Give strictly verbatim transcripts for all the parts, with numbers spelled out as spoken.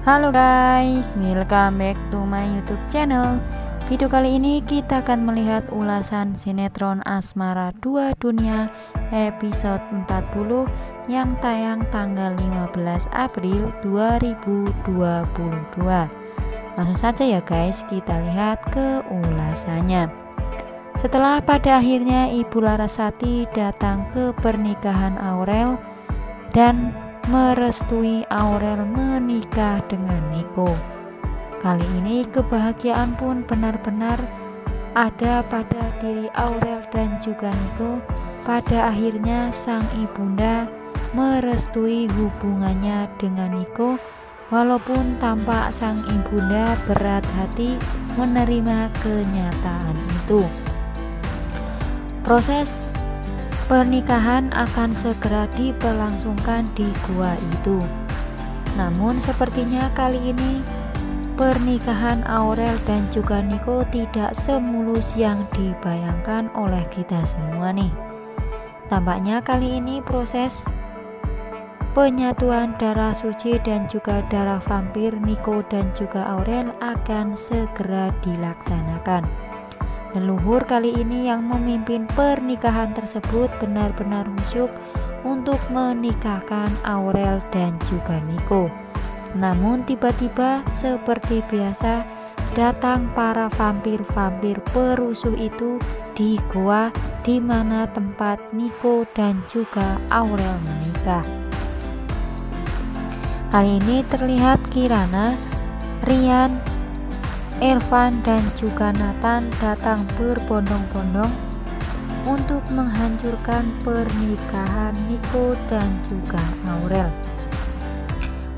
Halo guys, welcome back to my YouTube channel. Video kali ini kita akan melihat ulasan sinetron Asmara Dua Dunia episode empat puluh yang tayang tanggal lima belas April dua ribu dua puluh dua. Langsung saja ya guys, kita lihat ke ulasannya. Setelah pada akhirnya Ibu Larasati datang ke pernikahan Aurel dan merestui Aurel menikah dengan Niko. Kali ini kebahagiaan pun benar-benar ada pada diri Aurel dan juga Niko. Pada akhirnya sang ibunda merestui hubungannya dengan Niko, walaupun tampak sang ibunda berat hati menerima kenyataan itu. Proses pernikahan akan segera diberlangsungkan di gua itu. Namun sepertinya kali ini pernikahan Aurel dan juga Niko tidak semulus yang dibayangkan oleh kita semua nih. Tampaknya kali ini proses penyatuan darah suci dan juga darah vampir Niko dan juga Aurel akan segera dilaksanakan. Leluhur kali ini yang memimpin pernikahan tersebut benar-benar khusyuk untuk menikahkan Aurel dan juga Niko. Namun tiba-tiba seperti biasa datang para vampir-vampir perusuh itu di goa di mana tempat Niko dan juga Aurel menikah. Kali ini terlihat Kirana, Rian, Irfan dan juga Nathan datang berbondong-bondong untuk menghancurkan pernikahan Niko dan juga Aurel.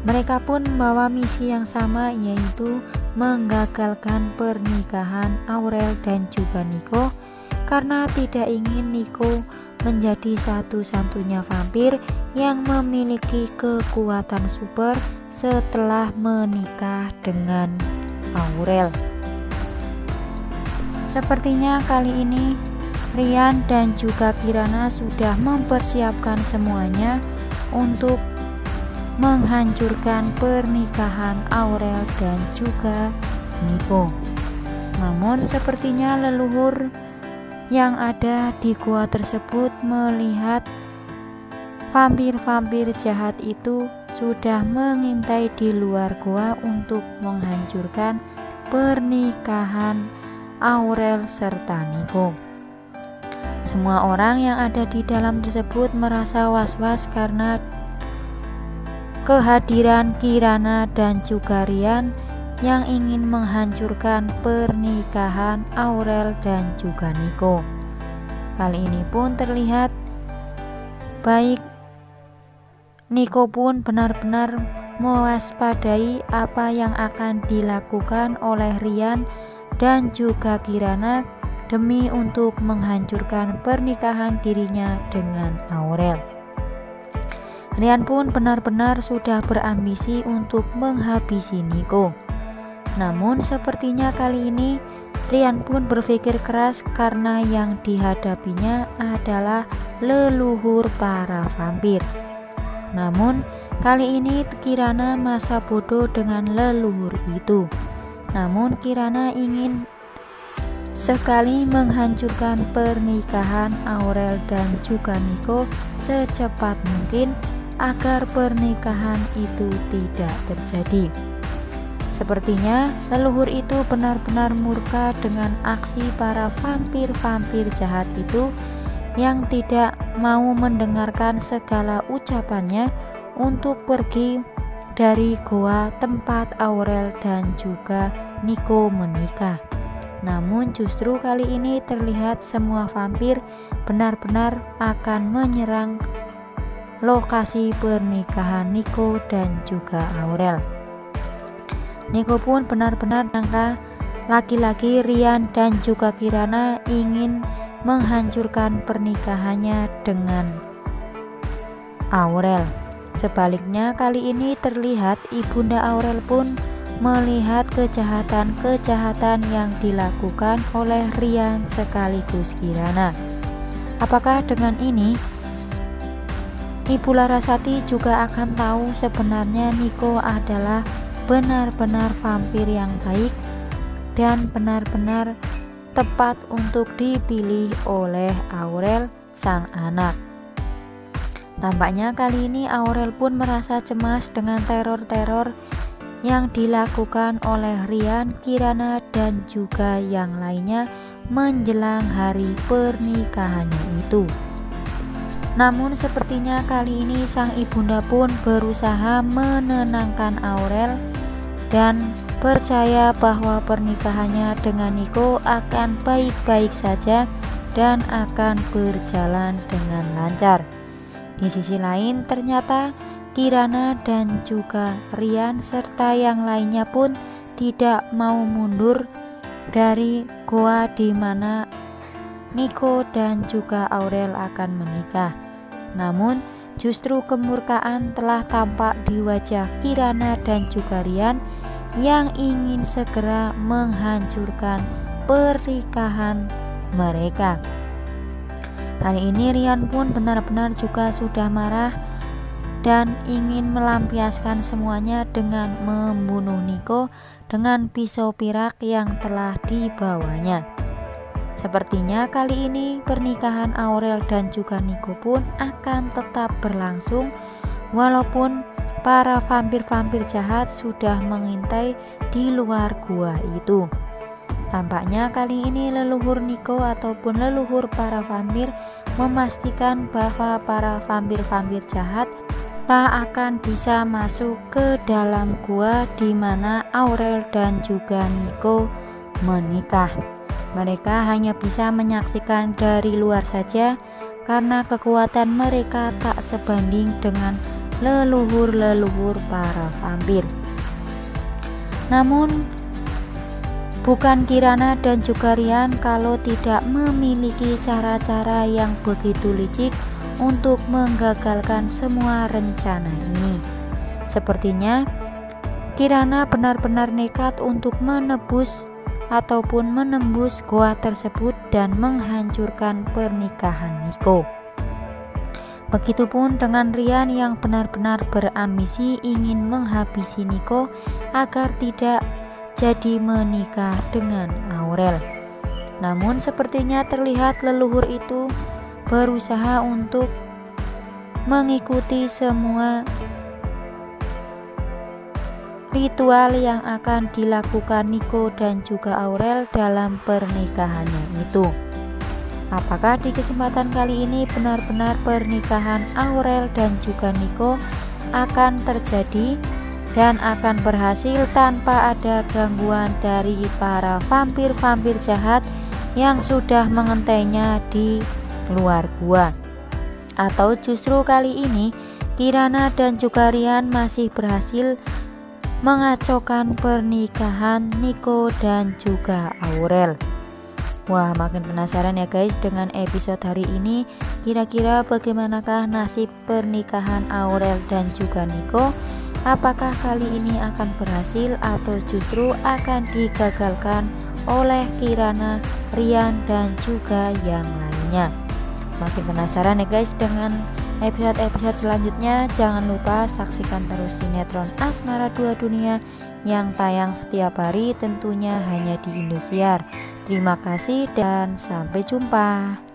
Mereka pun membawa misi yang sama, yaitu menggagalkan pernikahan Aurel dan juga Niko karena tidak ingin Niko menjadi satu-satunya vampir yang memiliki kekuatan super setelah menikah dengan Aurel. Sepertinya kali ini Rian dan juga Kirana sudah mempersiapkan semuanya untuk menghancurkan pernikahan Aurel dan juga Niko. Namun sepertinya leluhur yang ada di gua tersebut melihat vampir-vampir jahat itu sudah mengintai di luar gua untuk menghancurkan pernikahan Aurel serta Niko. Semua orang yang ada di dalam tersebut merasa was-was karena kehadiran Kirana dan juga Rian yang ingin menghancurkan pernikahan Aurel dan juga Niko. Kali ini pun terlihat baik Niko pun benar-benar mewaspadai apa yang akan dilakukan oleh Rian dan juga Kirana demi untuk menghancurkan pernikahan dirinya dengan Aurel. Rian pun benar-benar sudah berambisi untuk menghabisi Niko. Namun sepertinya kali ini Rian pun berpikir keras karena yang dihadapinya adalah leluhur para vampir. Namun kali ini Kirana masa bodoh dengan leluhur itu. Namun Kirana ingin sekali menghancurkan pernikahan Aurel dan juga Niko secepat mungkin agar pernikahan itu tidak terjadi. Sepertinya leluhur itu benar-benar murka dengan aksi para vampir-vampir jahat itu yang tidak mau mendengarkan segala ucapannya untuk pergi dari goa tempat Aurel dan juga Niko menikah. Namun justru kali ini terlihat semua vampir benar-benar akan menyerang lokasi pernikahan Niko dan juga Aurel. Niko pun benar-benar nyangka laki-laki Rian dan juga Kirana ingin menghancurkan pernikahannya dengan Aurel. Sebaliknya kali ini terlihat ibunda Aurel pun melihat kejahatan-kejahatan yang dilakukan oleh Rian sekaligus Kirana. Apakah dengan ini Ibu Larasati juga akan tahu sebenarnya Niko adalah benar-benar vampir yang baik dan benar-benar tepat untuk dipilih oleh Aurel sang anak. Tampaknya kali ini Aurel pun merasa cemas dengan teror-teror yang dilakukan oleh Rian, Kirana, dan juga yang lainnya menjelang hari pernikahannya itu. Namun sepertinya kali ini sang ibunda pun berusaha menenangkan Aurel dan percaya bahwa pernikahannya dengan Niko akan baik-baik saja dan akan berjalan dengan lancar. Di sisi lain ternyata Kirana dan juga Rian serta yang lainnya pun tidak mau mundur dari goa di mana Niko dan juga Aurel akan menikah. Namun justru kemurkaan telah tampak di wajah Kirana dan juga Rian yang ingin segera menghancurkan pernikahan mereka. Kali ini Rian pun benar-benar juga sudah marah dan ingin melampiaskan semuanya dengan membunuh Niko dengan pisau pirak yang telah dibawanya. Sepertinya kali ini pernikahan Aurel dan juga Niko pun akan tetap berlangsung walaupun para vampir-vampir jahat sudah mengintai di luar gua itu. Tampaknya kali ini leluhur Niko ataupun leluhur para vampir memastikan bahwa para vampir-vampir jahat tak akan bisa masuk ke dalam gua di mana Aurel dan juga Niko menikah. Mereka hanya bisa menyaksikan dari luar saja karena kekuatan mereka tak sebanding dengan leluhur-leluhur para vampir. Namun bukan Kirana dan juga Rian kalau tidak memiliki cara-cara yang begitu licik untuk menggagalkan semua rencana ini. Sepertinya Kirana benar-benar nekat untuk menebus ataupun menembus goa tersebut dan menghancurkan pernikahan Niko. Begitupun dengan Rian yang benar-benar berambisi ingin menghabisi Niko agar tidak jadi menikah dengan Aurel. Namun sepertinya terlihat leluhur itu berusaha untuk mengikuti semua ritual yang akan dilakukan Niko dan juga Aurel dalam pernikahannya itu. Apakah di kesempatan kali ini benar-benar pernikahan Aurel dan juga Niko akan terjadi dan akan berhasil tanpa ada gangguan dari para vampir-vampir jahat yang sudah mengentainya di luar gua? Atau justru kali ini Kirana dan juga Rian masih berhasil mengacaukan pernikahan Niko dan juga Aurel? Wah, makin penasaran ya guys dengan episode hari ini. Kira-kira bagaimanakah nasib pernikahan Aurel dan juga Niko? Apakah kali ini akan berhasil atau justru akan digagalkan oleh Kirana, Rian dan juga yang lainnya? Makin penasaran ya guys dengan episode-episode selanjutnya. Jangan lupa saksikan terus sinetron Asmara Dua Dunia yang tayang setiap hari tentunya hanya di Indosiar. Terima kasih dan sampai jumpa.